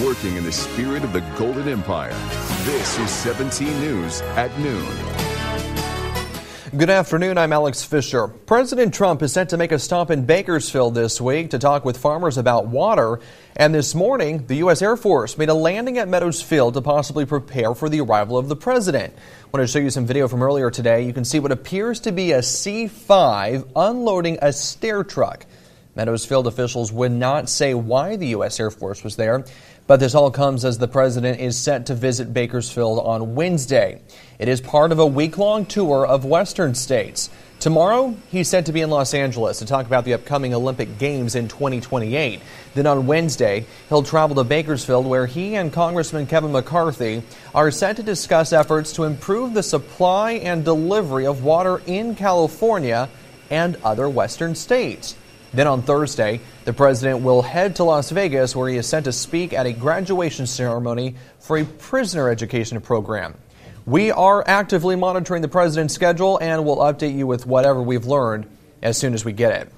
working in the spirit of the Golden Empire. This is 17 News at noon. Good afternoon, I'm Alex Fisher. President Trump is set to make a stop in Bakersfield this week to talk with farmers about water. And this morning, the U.S. Air Force made a landing at Meadows Field to possibly prepare for the arrival of the president. I want to show you some video from earlier today. You can see what appears to be a C-5 unloading a stair truck. Meadows Field officials would not say why the U.S. Air Force was there, but this all comes as the president is set to visit Bakersfield on Wednesday. It is part of a week-long tour of Western states. Tomorrow, he's set to be in Los Angeles to talk about the upcoming Olympic Games in 2028. Then on Wednesday, he'll travel to Bakersfield, where he and Congressman Kevin McCarthy are set to discuss efforts to improve the supply and delivery of water in California and other Western states. Then on Thursday, the president will head to Las Vegas, where he is set to speak at a graduation ceremony for a prisoner education program. We are actively monitoring the president's schedule, and we'll update you with whatever we've learned as soon as we get it.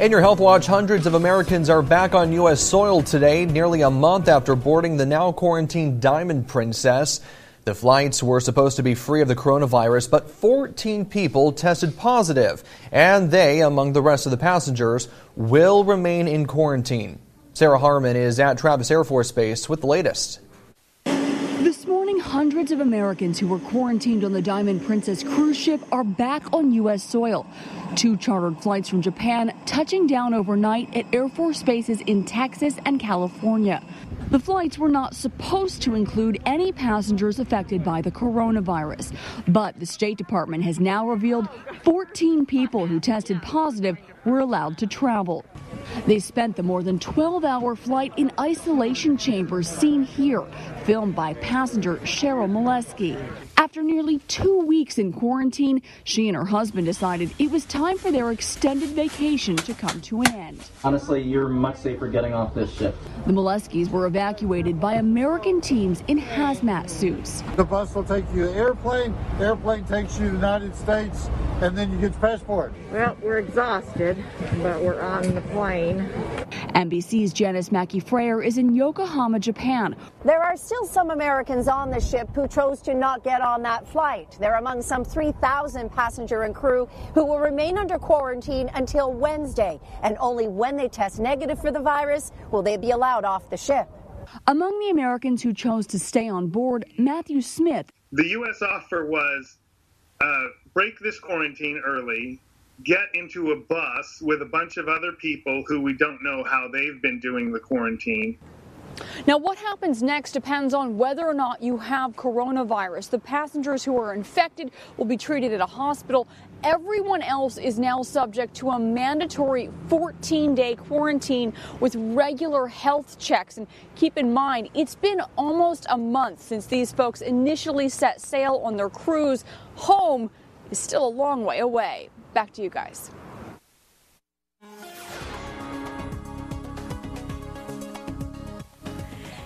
In your Health Watch, hundreds of Americans are back on U.S. soil today, nearly a month after boarding the now-quarantined Diamond Princess. The flights were supposed to be free of the coronavirus, but 14 people tested positive, and they, among the rest of the passengers, will remain in quarantine. Sarah Harmon is at Travis Air Force Base with the latest. This morning, hundreds of Americans who were quarantined on the Diamond Princess cruise ship are back on U.S. soil. Two chartered flights from Japan touching down overnight at Air Force bases in Texas and California. The flights were not supposed to include any passengers affected by the coronavirus, but the State Department has now revealed 14 people who tested positive were allowed to travel. They spent the more than 12-hour flight in isolation chambers seen here, filmed by passenger Cheryl Malesky. After nearly 2 weeks in quarantine, she and her husband decided it was time for their extended vacation to come to an end. Honestly, you're much safer getting off this ship. The Maleskys were evacuated by American teams in hazmat suits. The bus will take you to the airplane. The airplane takes you to the United States, and then you get your passport. Well, we're exhausted, but we're on the plane. NBC's Janice Mackey-Frayer is in Yokohama, Japan. There are still some Americans on the ship who chose to not get on that flight. They're among some 3,000 passenger and crew who will remain under quarantine until Wednesday, and only when they test negative for the virus will they be allowed off the ship. Among the Americans who chose to stay on board, Matthew Smith. The U.S. offer was break this quarantine early, get into a bus with a bunch of other people who we don't know how they've been doing the quarantine. Now, what happens next depends on whether or not you have coronavirus. The passengers who are infected will be treated at a hospital. Everyone else is now subject to a mandatory 14-day quarantine with regular health checks. And keep in mind, it's been almost a month since these folks initially set sail on their cruise. Home is still a long way away. Back to you guys.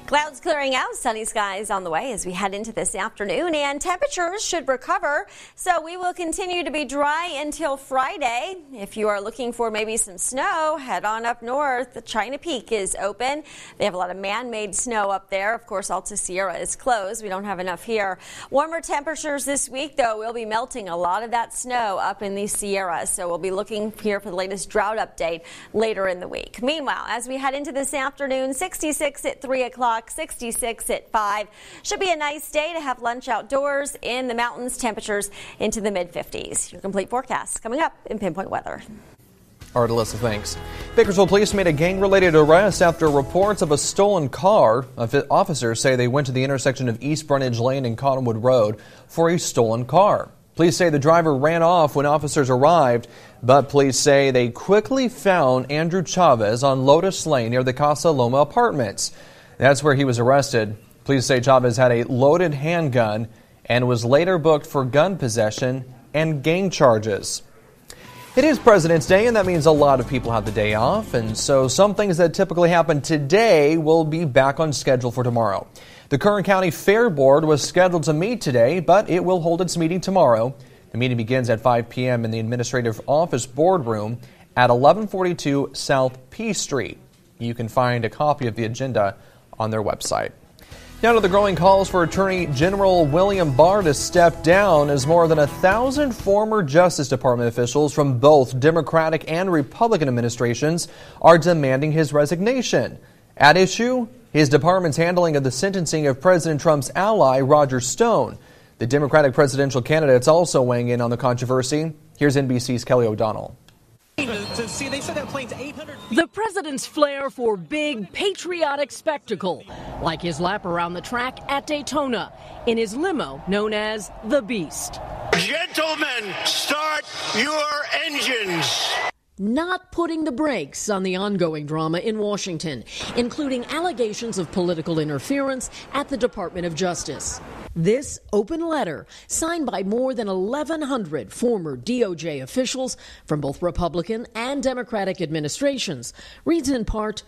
Clouds clearing out, sunny skies on the way as we head into this afternoon, and temperatures should recover. So we will continue to be dry until Friday. If you are looking for maybe some snow, head on up north. The China Peak is open. They have a lot of man-made snow up there. Of course, Alta Sierra is closed. We don't have enough here. Warmer temperatures this week, though, will be melting a lot of that snow up in the Sierras. So we'll be looking here for the latest drought update later in the week. Meanwhile, as we head into this afternoon, 66 at 3 o'clock. 66 at 5. Should be a nice day to have lunch outdoors in the mountains. Temperatures into the mid-50s. Your complete forecast coming up in Pinpoint Weather. All right, Alyssa, thanks. Bakersfield police made a gang-related arrest after reports of a stolen car. Officers say they went to the intersection of East Brunage Lane and Cottonwood Road for a stolen car. Police say the driver ran off when officers arrived, but police say they quickly found Andrew Chavez on Lotus Lane near the Casa Loma apartments. That's where he was arrested. Police say Chavez had a loaded handgun and was later booked for gun possession and gang charges. It is President's Day, and that means a lot of people have the day off, and so some things that typically happen today will be back on schedule for tomorrow. The Kern County Fair Board was scheduled to meet today, but it will hold its meeting tomorrow. The meeting begins at 5 p.m. in the Administrative Office Boardroom at 1142 South P Street. You can find a copy of the agenda on their website. Now to the growing calls for Attorney General William Barr to step down as more than 1,000 former Justice Department officials from both Democratic and Republican administrations are demanding his resignation. At issue, his department's handling of the sentencing of President Trump's ally, Roger Stone. The Democratic presidential candidate's also weighing in on the controversy. Here's NBC's Kelly O'Donnell. The president's flair for big patriotic spectacle, like his lap around the track at Daytona in his limo known as the Beast. Gentlemen, start your engines. Not putting the brakes on the ongoing drama in Washington, including allegations of political interference at the Department of Justice. This open letter, signed by more than 1,100 former DOJ officials from both Republican and Democratic administrations, reads in part,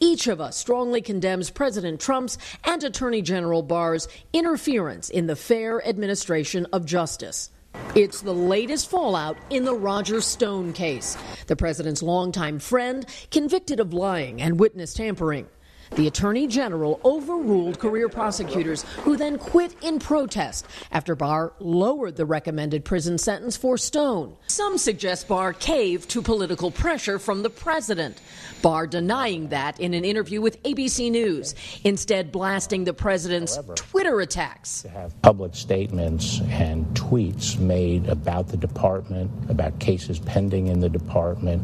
"Each of us strongly condemns President Trump's and Attorney General Barr's interference in the fair administration of justice." It's the latest fallout in the Roger Stone case, the president's longtime friend convicted of lying and witness tampering. The attorney general overruled career prosecutors who then quit in protest after Barr lowered the recommended prison sentence for Stone. Some suggest Barr caved to political pressure from the president. Barr denying that in an interview with ABC News, instead blasting the president's Twitter attacks. Have public statements and tweets made about the department, about cases pending in the department,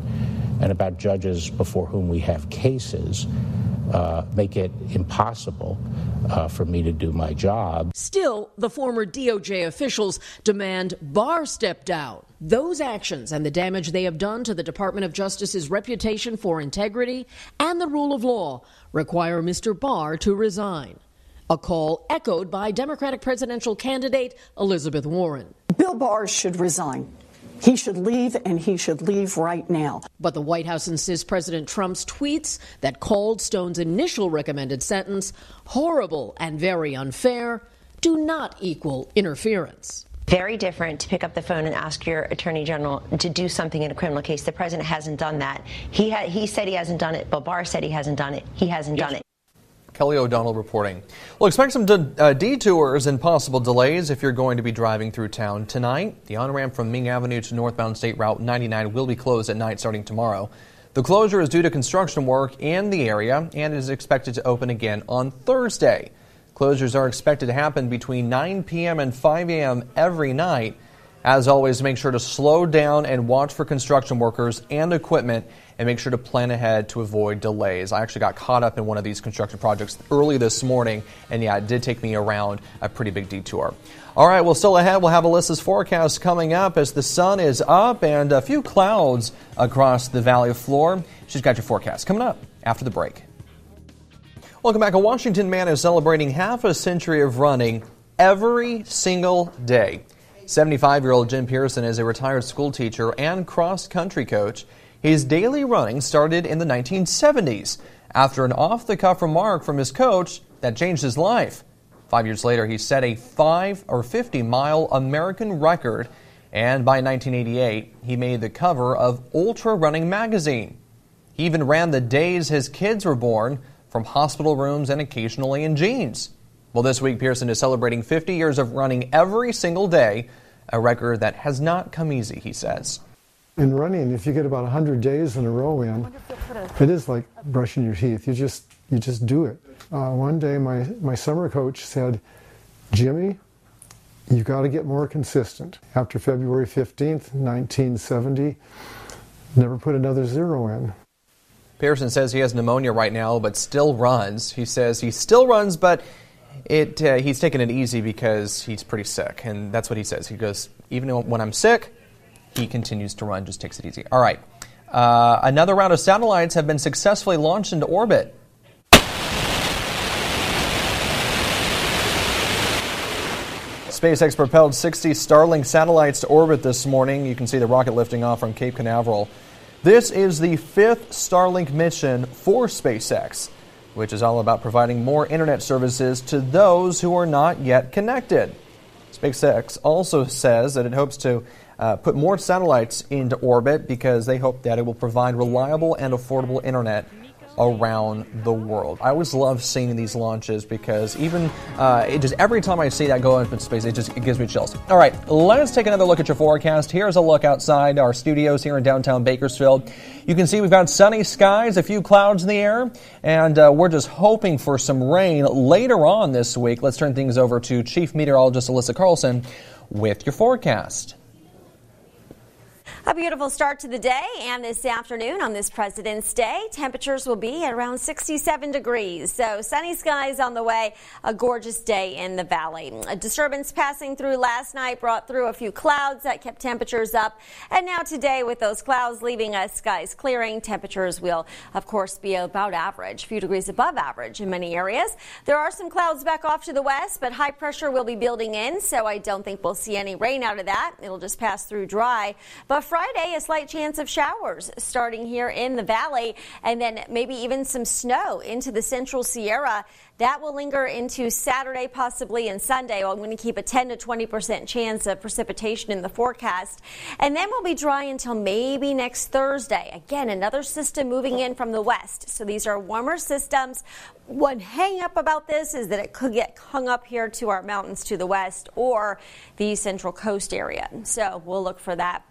and about judges before whom we have cases. Make it impossible for me to do my job. Still, the former DOJ officials demand Barr step down. Those actions and the damage they have done to the Department of Justice's reputation for integrity and the rule of law require Mr. Barr to resign. A call echoed by Democratic presidential candidate Elizabeth Warren. Bill Barr should resign. He should leave, and he should leave right now. But the White House insists President Trump's tweets that called Stone's initial recommended sentence horrible and very unfair do not equal interference. Very different to pick up the phone and ask your attorney general to do something in a criminal case. The president hasn't done that. He said he hasn't done it. Barr said he hasn't done it. He hasn't done it. Kelly O'Donnell reporting. We'll expect some detours and possible delays if you're going to be driving through town tonight. The on-ramp from Ming Avenue to northbound State Route 99 will be closed at night starting tomorrow. The closure is due to construction work in the area and is expected to open again on Thursday. Closures are expected to happen between 9 p.m. and 5 a.m. every night. As always, make sure to slow down and watch for construction workers and equipment, and make sure to plan ahead to avoid delays. I actually got caught up in one of these construction projects early this morning, and yeah, it did take me around a pretty big detour. All right, well, still ahead, we'll have Alyssa's forecast coming up as the sun is up and a few clouds across the valley floor. She's got your forecast coming up after the break. Welcome back. A Washington man is celebrating half a century of running every single day. 75-year-old Jim Pearson is a retired school teacher and cross-country coach. His daily running started in the 1970s after an off-the-cuff remark from his coach that changed his life. 5 years later, he set a 50-mile American record, and by 1988, he made the cover of Ultra Running magazine. He even ran the days his kids were born from hospital rooms and occasionally in jeans. Well, this week, Pearson is celebrating 50 years of running every single day, a record that has not come easy, he says. In running, if you get about 100 days in a row in, it is like brushing your teeth. You just do it. One day, my summer coach said, "Jimmy, you got to get more consistent." After February 15th, 1970, never put another zero in. Pearson says he has pneumonia right now, but still runs. He says he still runs, but he's taking it easy because he's pretty sick, and that's what he says. He goes, even when I'm sick, he continues to run, just takes it easy. All right, another round of satellites have been successfully launched into orbit. SpaceX propelled 60 Starlink satellites to orbit this morning. You can see the rocket lifting off from Cape Canaveral. This is the 5th Starlink mission for SpaceX, which is all about providing more internet services to those who are not yet connected. SpaceX also says that it hopes to put more satellites into orbit because they hope that it will provide reliable and affordable internet around the world. I always love seeing these launches because even it just every time I see that go up in space, it gives me chills. All right, let's take another look at your forecast. Here's a look outside our studios here in downtown Bakersfield. You can see we've got sunny skies, a few clouds in the air, and we're just hoping for some rain later on this week. Let's turn things over to Chief Meteorologist Alyssa Carlson with your forecast. A beautiful start to the day, and this afternoon on this President's Day, temperatures will be at around 67 degrees. So sunny skies on the way, a gorgeous day in the valley. A disturbance passing through last night brought through a few clouds that kept temperatures up. And now today, with those clouds leaving us, skies clearing, temperatures will, of course, be about average, a few degrees above average in many areas. There are some clouds back off to the west, but high pressure will be building in, so I don't think we'll see any rain out of that. It'll just pass through dry. But Friday, a slight chance of showers starting here in the valley, and then maybe even some snow into the central Sierra. That will linger into Saturday, possibly, and Sunday. Well, I'm going to keep a 10 to 20% chance of precipitation in the forecast. And then we'll be dry until maybe next Thursday. Again, another system moving in from the west. So these are warmer systems. One hang up about this is that it could get hung up here to our mountains to the west or the central coast area. So we'll look for that.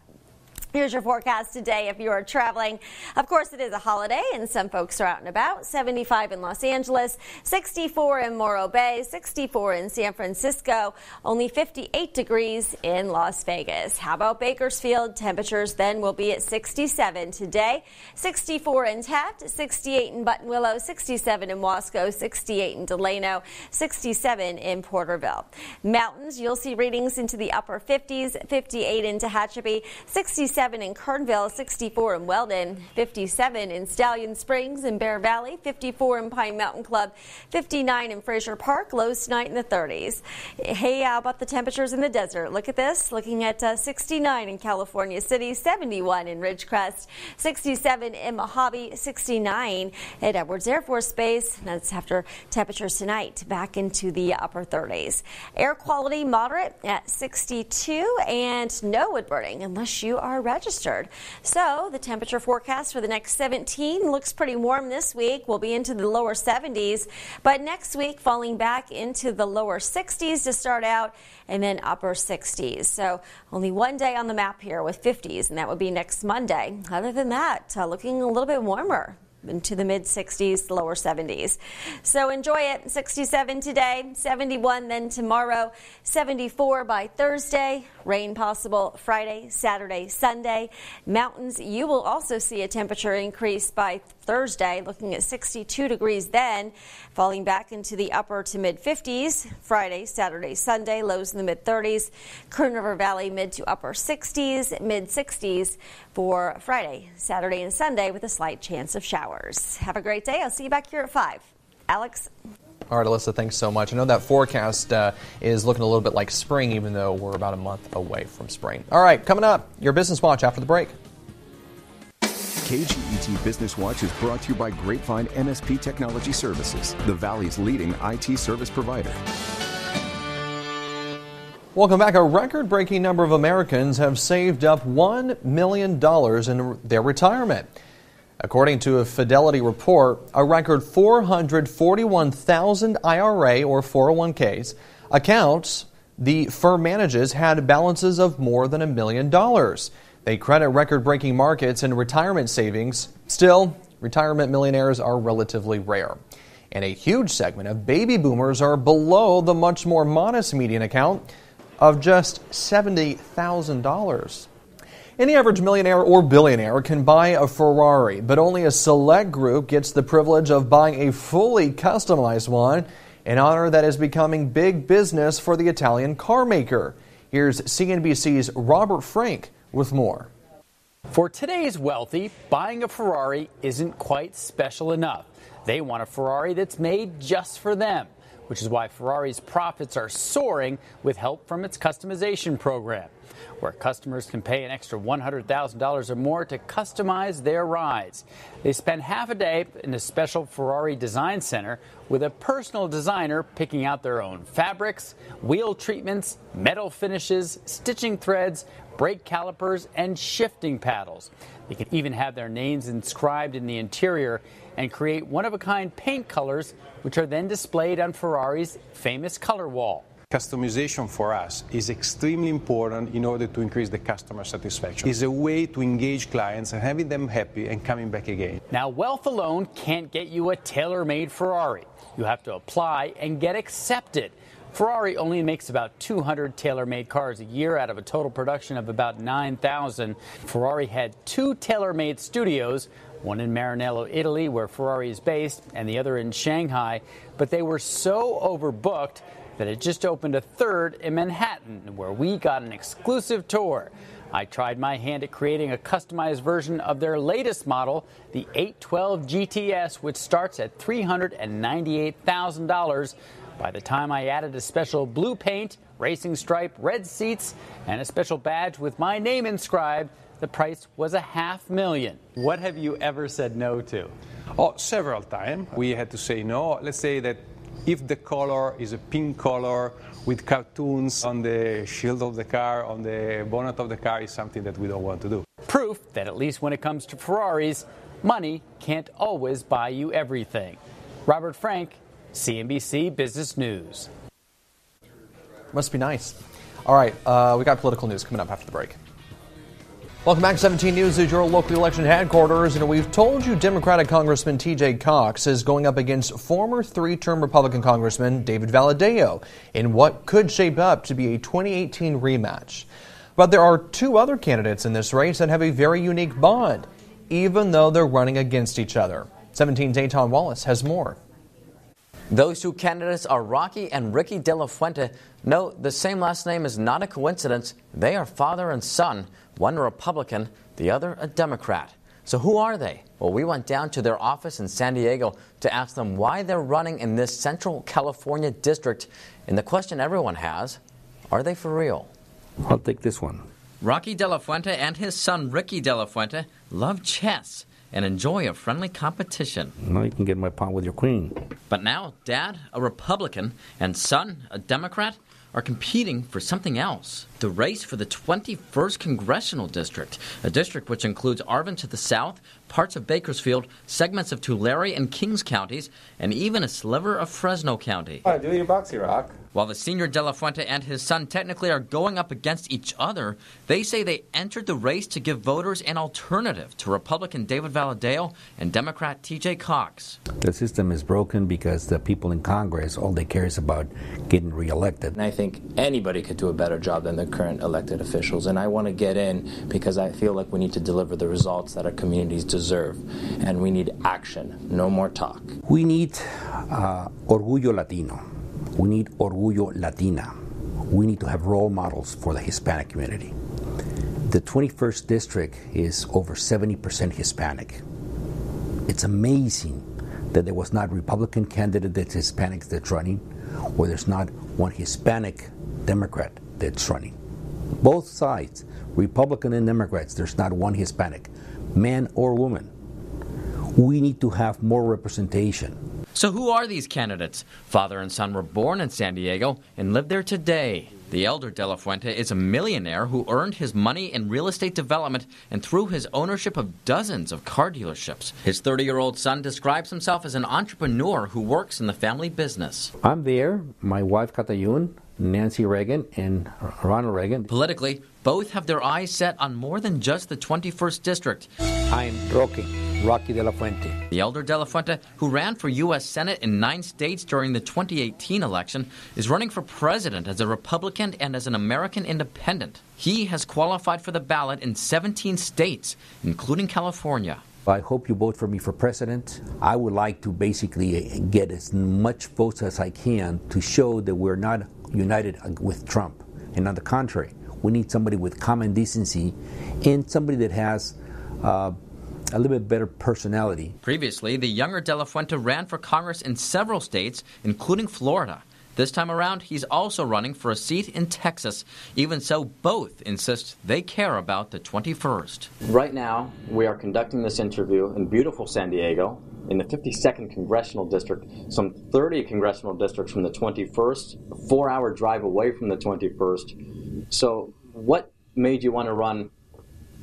Here's your forecast today if you are traveling. Of course, it is a holiday and some folks are out and about. 75 in Los Angeles, 64 in Morro Bay, 64 in San Francisco, only 58 degrees in Las Vegas. How about Bakersfield? Temperatures then will be at 67 today, 64 in Taft, 68 in Button Willow, 67 in Wasco, 68 in Delano, 67 in Porterville. Mountains, you'll see readings into the upper 50s, 58 in Tehachapi, 67 in Kernville, 64 in Weldon, 57 in Stallion Springs and Bear Valley, 54 in Pine Mountain Club, 59 in Fraser Park, lows tonight in the 30s. Hey, how about the temperatures in the desert? Look at this, looking at 69 in California City, 71 in Ridgecrest, 67 in Mojave, 69 at Edwards Air Force Base. That's after temperatures tonight back into the upper 30s. Air quality moderate at 62 and no wood burning unless you are registered. So the temperature forecast for the next 17 looks pretty warm this week. We'll be into the lower 70s, but next week falling back into the lower 60s to start out and then upper 60s. So only one day on the map here with 50s, and that would be next Monday. Other than that, looking a little bit warmer, into the mid 60s, lower 70s. So enjoy it. 67 today, 71 then tomorrow, 74 by Thursday, rain possible Friday, Saturday, Sunday. Mountains, you will also see a temperature increase by Thursday, looking at 62 degrees then, falling back into the upper to mid 50s. Friday, Saturday, Sunday, lows in the mid 30s. Kern River Valley, mid to upper 60s, mid 60s for Friday, Saturday, and Sunday with a slight chance of showers. Have a great day. I'll see you back here at 5. Alex. All right, Alyssa, thanks so much. I know that forecast is looking a little bit like spring, even though we're about a month away from spring. All right, coming up, your Business Watch after the break. KGET Business Watch is brought to you by Grapevine MSP Technology Services, the Valley's leading IT service provider. Welcome back. A record-breaking number of Americans have saved up $1 million in their retirement. According to a Fidelity report, a record 441,000 IRA or 401ks accounts the firm manages had balances of more than $1 million. They credit record-breaking markets and retirement savings. Still, retirement millionaires are relatively rare. And a huge segment of baby boomers are below the much more modest median account of just $70,000. Any average millionaire or billionaire can buy a Ferrari, but only a select group gets the privilege of buying a fully customized one, an honor that is becoming big business for the Italian car maker. Here's CNBC's Robert Frank with more. For today's wealthy, buying a Ferrari isn't quite special enough. They want a Ferrari that's made just for them, which is why Ferrari's profits are soaring with help from its customization program. where customers can pay an extra $100,000 or more to customize their rides. They spend half a day in a special Ferrari design center with a personal designer picking out their own fabrics, wheel treatments, metal finishes, stitching threads, brake calipers, and shifting paddles. They can even have their names inscribed in the interior and create one-of-a-kind paint colors, which are then displayed on Ferrari's famous color wall. Customization for us is extremely important in order to increase the customer satisfaction. It's a way to engage clients and having them happy and coming back again. Now, wealth alone can't get you a tailor-made Ferrari. You have to apply and get accepted. Ferrari only makes about 200 tailor-made cars a year out of a total production of about 9,000. Ferrari had two tailor-made studios, one in Maranello, Italy, where Ferrari is based, and the other in Shanghai. But they were so overbooked that it just opened a third in Manhattan, where we got an exclusive tour. I tried my hand at creating a customized version of their latest model, the 812 GTS, which starts at $398,000. By the time I added a special blue paint, racing stripe, red seats, and a special badge with my name inscribed, the price was $500,000. What have you ever said no to? Oh, several times. We had to say no. Let's say that if the color is a pink color with cartoons on the shield of the car, on the bonnet of the car, is something that we don't want to do. Proof that, at least when it comes to Ferraris, money can't always buy you everything. Robert Frank, CNBC Business News. Must be nice. All right, we got political news coming up after the break. Welcome back to 17 News at your local election headquarters. And we've told you Democratic Congressman T.J. Cox is going up against former three-term Republican Congressman David Valadeo in what could shape up to be a 2018 rematch. But there are two other candidates in this race that have a very unique bond, even though they're running against each other. 17's Aton Wallace has more. Those two candidates are Rocky and Ricky De La Fuente. No, the same last name is not a coincidence. They are father and son, one a Republican, the other a Democrat. So who are they? Well, we went down to their office in San Diego to ask them why they're running in this Central California district. And the question everyone has, are they for real? I'll take this one. Rocky De La Fuente and his son Ricky De La Fuente love chess and enjoy a friendly competition. Now you can get my pawn with your queen. But now dad, a Republican, and son, a Democrat, are competing for something else. The race for the 21st Congressional District, a district which includes Arvin to the south, parts of Bakersfield, segments of Tulare and Kings counties, and even a sliver of Fresno County. All right, do your boxy rock. While the senior De La Fuente and his son technically are going up against each other, they say they entered the race to give voters an alternative to Republican David Valadeo and Democrat T.J. Cox. The system is broken because the people in Congress, all they care is about getting reelected. And I think anybody could do a better job than the current elected officials, and I want to get in because I feel like we need to deliver the results that our communities deserve, and we need action, no more talk. We need Orgullo Latino. We need Orgullo Latina. We need to have role models for the Hispanic community. The 21st district is over 70% Hispanic. It's amazing that there was not a Republican candidate that's Hispanic that's running, or there's not one Hispanic Democrat that's running. Both sides, Republican and Democrats, there's not one Hispanic, man or woman. We need to have more representation. So who are these candidates? Father and son were born in San Diego and live there today. The elder De La Fuente is a millionaire who earned his money in real estate development and through his ownership of dozens of car dealerships. His 30-year-old son describes himself as an entrepreneur who works in the family business. I'm there, my wife Katayun, Nancy Reagan, and Ronald Reagan. Politically, both have their eyes set on more than just the 21st district. I'm Rocky De La Fuente. The elder De La Fuente, who ran for U.S. Senate in 9 states during the 2018 election, is running for president as a Republican and as an American independent. He has qualified for the ballot in 17 states, including California. I hope you vote for me for president. I would like to basically get as much votes as I can to show that we're not united with Trump. And on the contrary, we need somebody with common decency and somebody that has a little bit better personality. Previously, the younger De La Fuente ran for Congress in several states, including Florida. This time around, he's also running for a seat in Texas. Even so, both insist they care about the 21st. Right now, we are conducting this interview in beautiful San Diego, in the 52nd Congressional District, some 30 congressional districts from the 21st, a 4-hour drive away from the 21st. So what made you want to run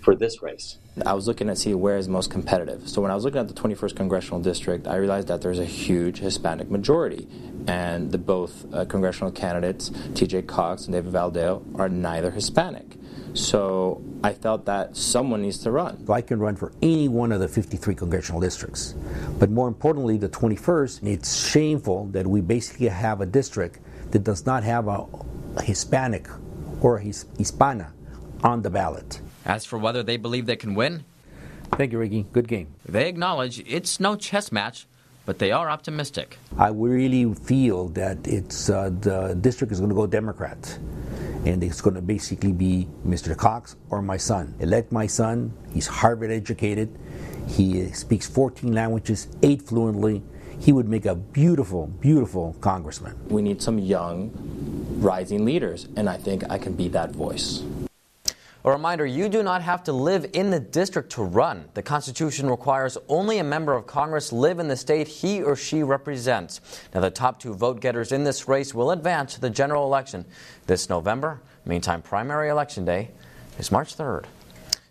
for this race? I was looking to see where is most competitive. So when I was looking at the 21st Congressional District, I realized that there's a huge Hispanic majority. And the both congressional candidates, T.J. Cox and David Valadeo, are neither Hispanic. So I felt that someone needs to run. I can run for any one of the 53 congressional districts. But more importantly, the 21st, it's shameful that we basically have a district that does not have a Hispanic or a Hispana on the ballot. As for whether they believe they can win, thank you, Ricky. Good game. They acknowledge it's no chess match, but they are optimistic. I really feel that it's the district is going to go Democrat. And it's going to basically be Mr. Cox or my son. Elect my son. He's Harvard educated. He speaks 14 languages, 8 fluently. He would make a beautiful, beautiful congressman. We need some young, rising leaders, and I think I can be that voice. A reminder, you do not have to live in the district to run. The Constitution requires only a member of Congress live in the state he or she represents. Now, the top 2 vote-getters in this race will advance to the general election this November. Meantime, primary election day is March 3rd.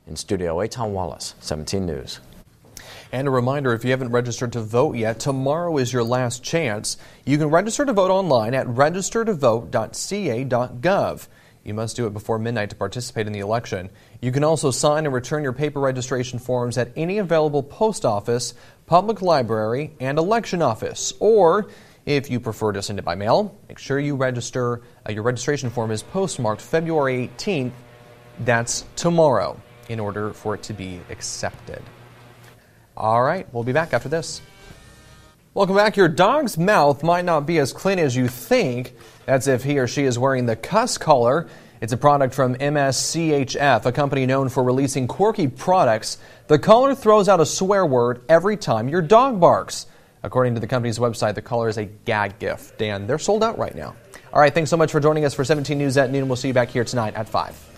In studio, Eitan Wallace, 17 News. And a reminder, if you haven't registered to vote yet, tomorrow is your last chance. You can register to vote online at registertovote.ca.gov. You must do it before midnight to participate in the election. You can also sign and return your paper registration forms at any available post office, public library, and election office. Or, if you prefer to send it by mail, make sure you register. Your registration form is postmarked February 18th. That's tomorrow, in order for it to be accepted. All right, we'll be back after this. Welcome back. Your dog's mouth might not be as clean as you think. That's if he or she is wearing the cuss collar. It's a product from MSCHF, a company known for releasing quirky products. The collar throws out a swear word every time your dog barks. According to the company's website, the collar is a gag gift, and they're sold out right now. All right, thanks so much for joining us for 17 News at noon. We'll see you back here tonight at 5.